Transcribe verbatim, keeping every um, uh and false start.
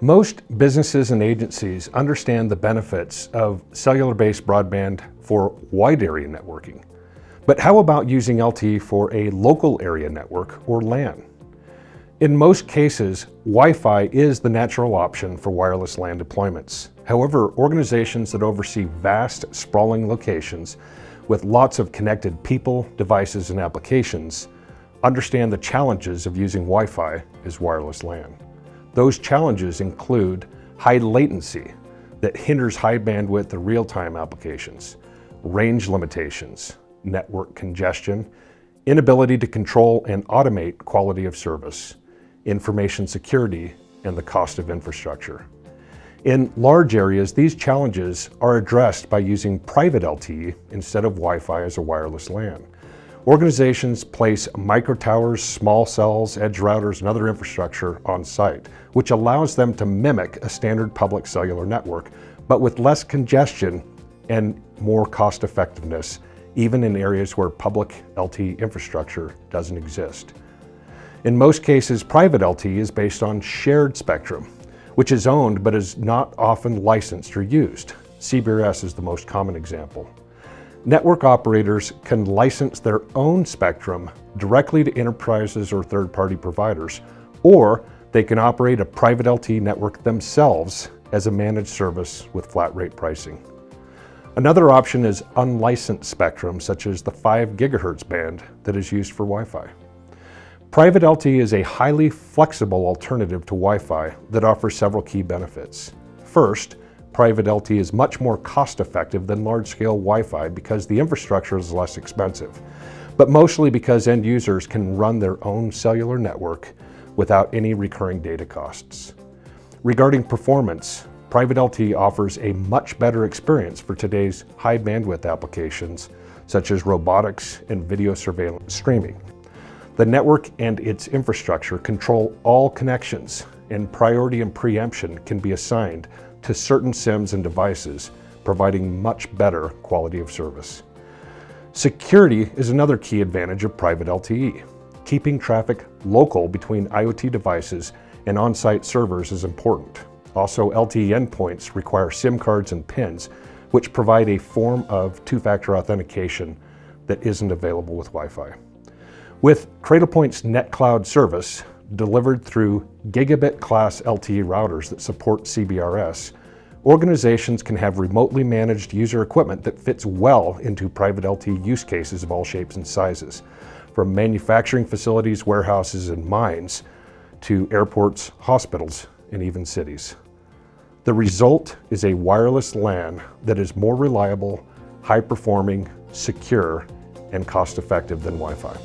Most businesses and agencies understand the benefits of cellular-based broadband for wide area networking. But how about using L T E for a local area network, or LAN? In most cases, Wi-Fi is the natural option for wireless LAN deployments. However, organizations that oversee vast, sprawling locations with lots of connected people, devices, and applications understand the challenges of using Wi-Fi as wireless LAN. Those challenges include high latency that hinders high bandwidth or real-time applications, range limitations, network congestion, inability to control and automate quality of service, information security, and the cost of infrastructure. In large areas, these challenges are addressed by using private L T E instead of Wi-Fi as a wireless LAN. Organizations place micro towers, small cells, edge routers, and other infrastructure on site, which allows them to mimic a standard public cellular network, but with less congestion and more cost effectiveness, even in areas where public L T E infrastructure doesn't exist. In most cases, private L T E is based on shared spectrum, which is owned but is not often licensed or used. C B R S is the most common example. Network operators can license their own spectrum directly to enterprises or third-party providers, or they can operate a private L T E network themselves as a managed service with flat rate pricing. Another option is unlicensed spectrum, such as the five gigahertz band that is used for Wi-Fi. Private L T E is a highly flexible alternative to Wi-Fi that offers several key benefits. First, private L T E is much more cost-effective than large-scale Wi-Fi because the infrastructure is less expensive, but mostly because end users can run their own cellular network without any recurring data costs. Regarding performance, private L T E offers a much better experience for today's high-bandwidth applications, such as robotics and video surveillance streaming. The network and its infrastructure control all connections, and priority and preemption can be assigned to certain S I Ms and devices, providing much better quality of service. Security is another key advantage of private L T E. Keeping traffic local between IoT devices and on-site servers is important. Also, L T E endpoints require SIM cards and PINs, which provide a form of two-factor authentication that isn't available with Wi-Fi. With Cradlepoint's NetCloud service, delivered through gigabit-class L T E routers that support C B R S, organizations can have remotely managed user equipment that fits well into private L T E use cases of all shapes and sizes, from manufacturing facilities, warehouses, and mines, to airports, hospitals, and even cities. The result is a wireless LAN that is more reliable, high-performing, secure, and cost-effective than Wi-Fi.